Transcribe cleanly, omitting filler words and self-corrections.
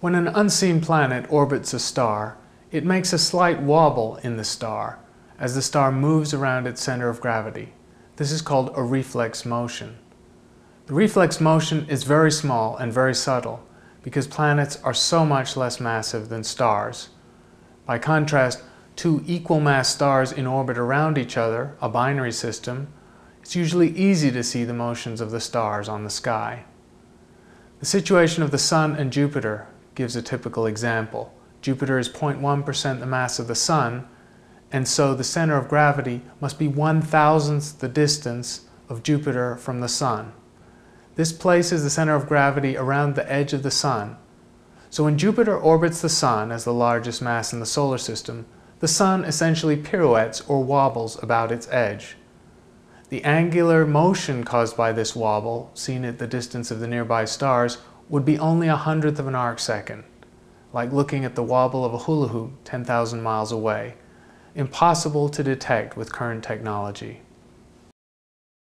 When an unseen planet orbits a star, it makes a slight wobble in the star as the star moves around its center of gravity. This is called a reflex motion. The reflex motion is very small and very subtle because planets are so much less massive than stars. By contrast, two equal mass stars in orbit around each other, a binary system, it's usually easy to see the motions of the stars on the sky. The situation of the Sun and Jupiter gives a typical example. Jupiter is 0.1% the mass of the Sun, and so the center of gravity must be 1,000th the distance of Jupiter from the Sun. This places the center of gravity around the edge of the Sun. So when Jupiter orbits the Sun as the largest mass in the solar system, the Sun essentially pirouettes or wobbles about its edge. The angular motion caused by this wobble, seen at the distance of the nearby stars, would be only 1/100th of an arcsecond, like looking at the wobble of a hula hoop 10,000 miles away. Impossible to detect with current technology.